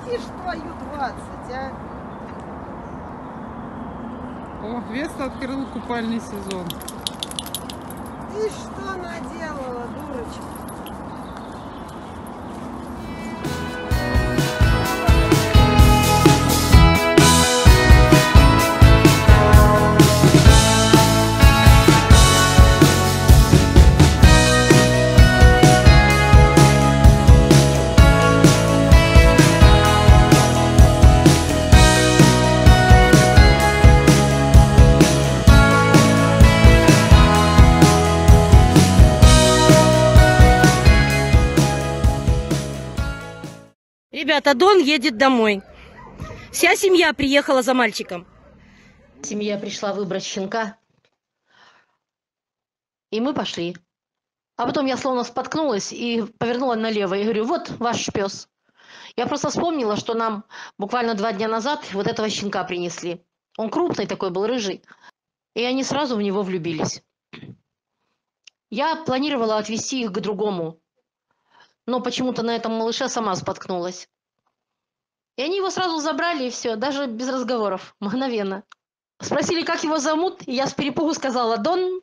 Светишь твою 20, а? О, Веста открыла купальный сезон. Ты что наделала, дурочка? Ребята, Дон едет домой. Вся семья приехала за мальчиком. Семья пришла выбрать щенка. И мы пошли. А потом я словно споткнулась и повернула налево. И говорю, вот ваш пес. Я просто вспомнила, что нам буквально 2 дня назад вот этого щенка принесли. Он крупный такой был, рыжий. И они сразу в него влюбились. Я планировала отвезти их к другому. Но почему-то на этом малыше сама споткнулась. И они его сразу забрали, и все, даже без разговоров, мгновенно. Спросили, как его зовут, и я с перепугу сказала «Дон».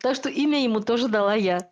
Так что имя ему тоже дала я.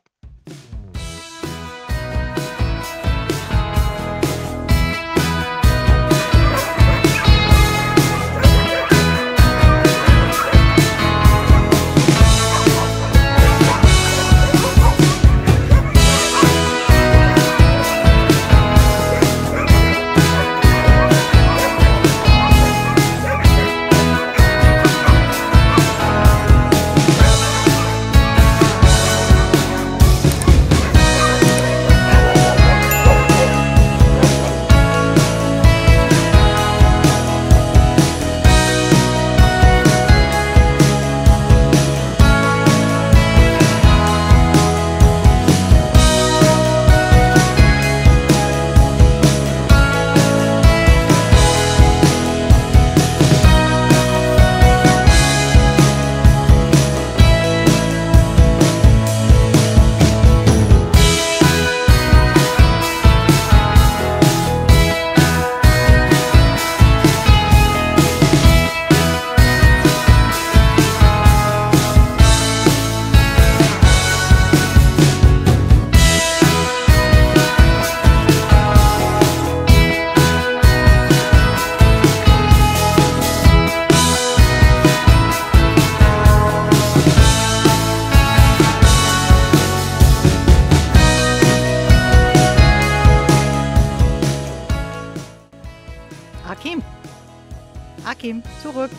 Hakim, zurück.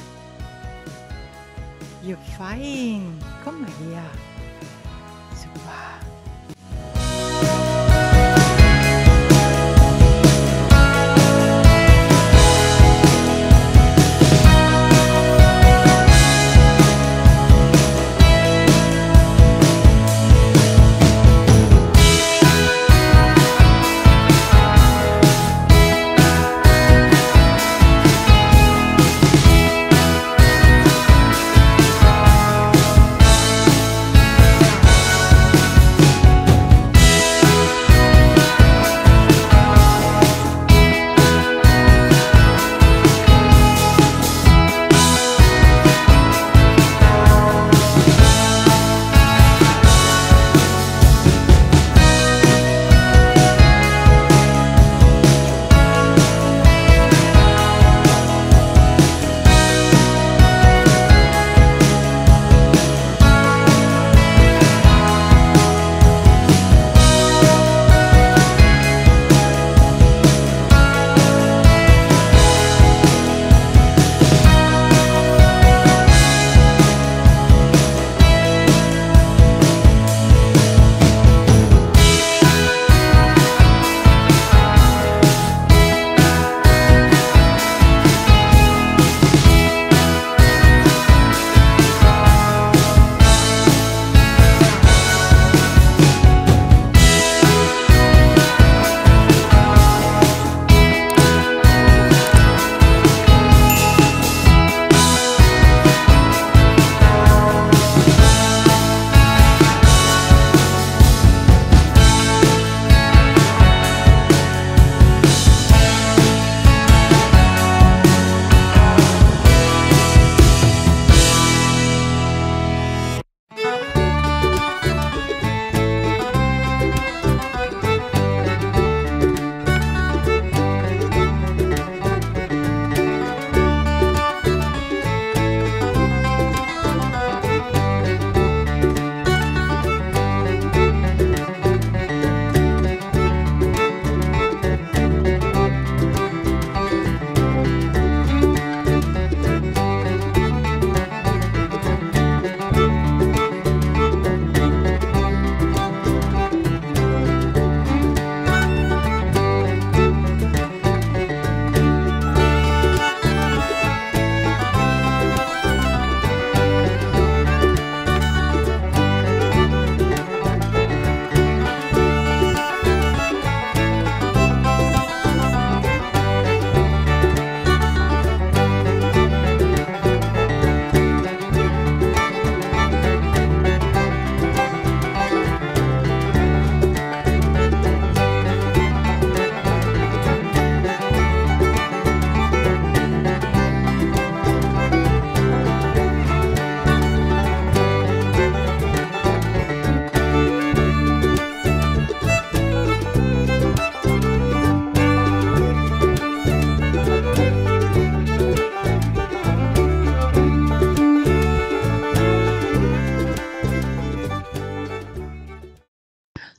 You're fine. Komm mal her. Super.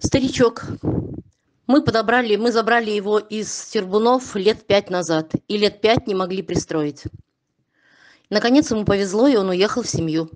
Старичок. Мы забрали его из Сербунов лет 5 назад, и лет 5 не могли пристроить. Наконец ему повезло, и он уехал в семью.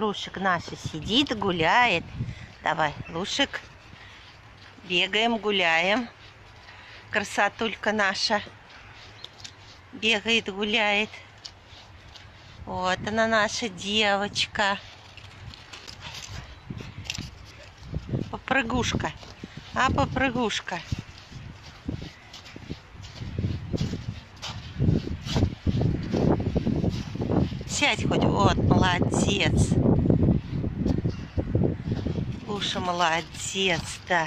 Лушик наш сидит, гуляет. Давай, Лушик. Бегаем, гуляем. Красотулька наша бегает, гуляет. Вот она, наша девочка. Попрыгушка. А, попрыгушка. Сядь хоть. Вот, молодец. Луша, молодец, да.